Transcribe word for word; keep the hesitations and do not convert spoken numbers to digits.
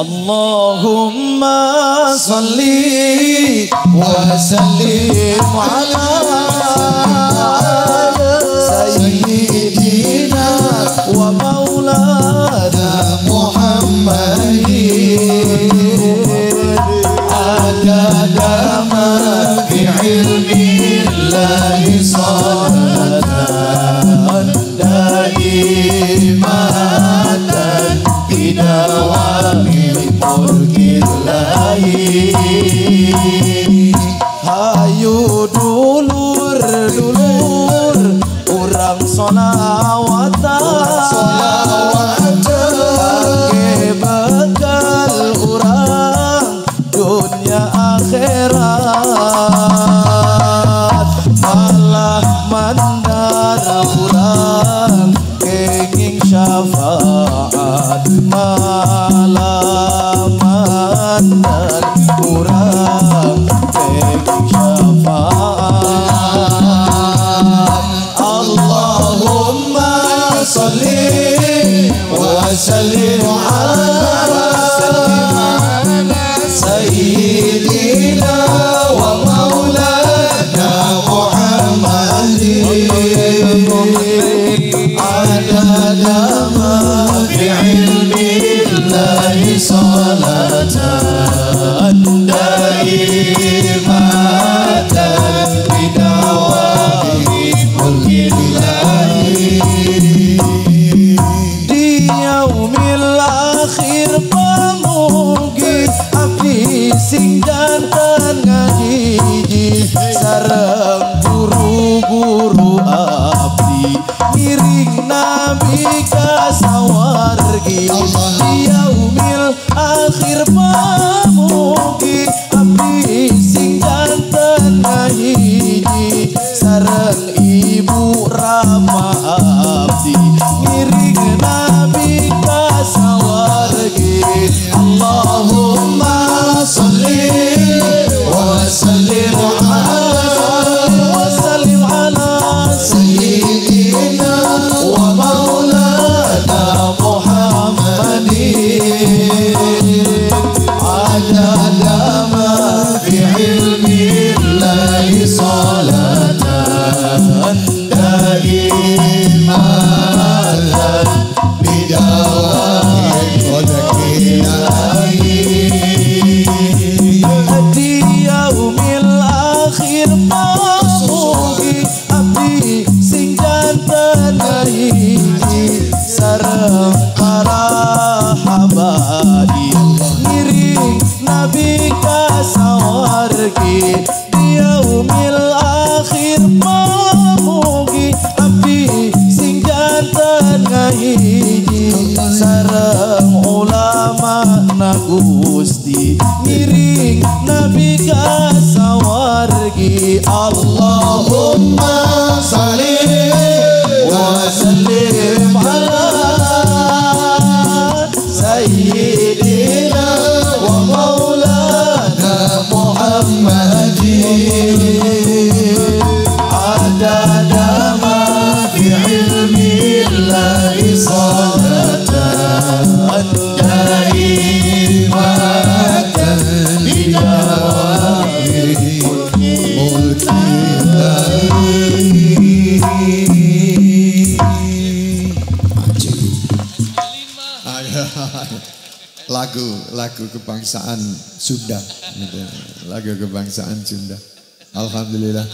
اللهم صل وسلم على سيدنا ومولانا محمد عدد ما في علم الله صلاة دائمة بدوام ملك الله. Hayu dulur dulur urang solawatan, solawatan pakai bekal urang dunia akhirat. Malah mandara urang kenging syafaat, malah mandara urang kenging syafaat. Allahumma salli wa sallim ala سيدنا ومولانا محمد عدد ما في علم الله صلاة دائمة بدوام ملك الله. Di yaumil akhir pamungkin abdi sing jantan ngahiji sareng guru-guru abdi miring nabi kasawargi. Di yaumil akhir pamungkin abdi sing jantan ngahiji sareng ibu rama abdi miring nabi kasawargi. Allahumma salli wa sallim ala sayyidina wa maulana Muhammadin adada ma fi ilmi Allahi salatan daimatan bidawam mlki Allah. Di yaumil akhir pamungkin abdi sing jantan ngahiji sareng para habaib miring nabi kasawargi. Di yaumil akhir pamungkin abdi sing jantan ngahiji sareng ulama na gusti miring nabi kasawargi. Allahumma salli wa sallim ala sayyidina wa maulana Muhammadin adada ma fi ilmi Allahi salatan daimatan bidawami mulki Allahi. Lagu lagu kebangsaan Sunda, lagu kebangsaan Sunda. Alhamdulillah.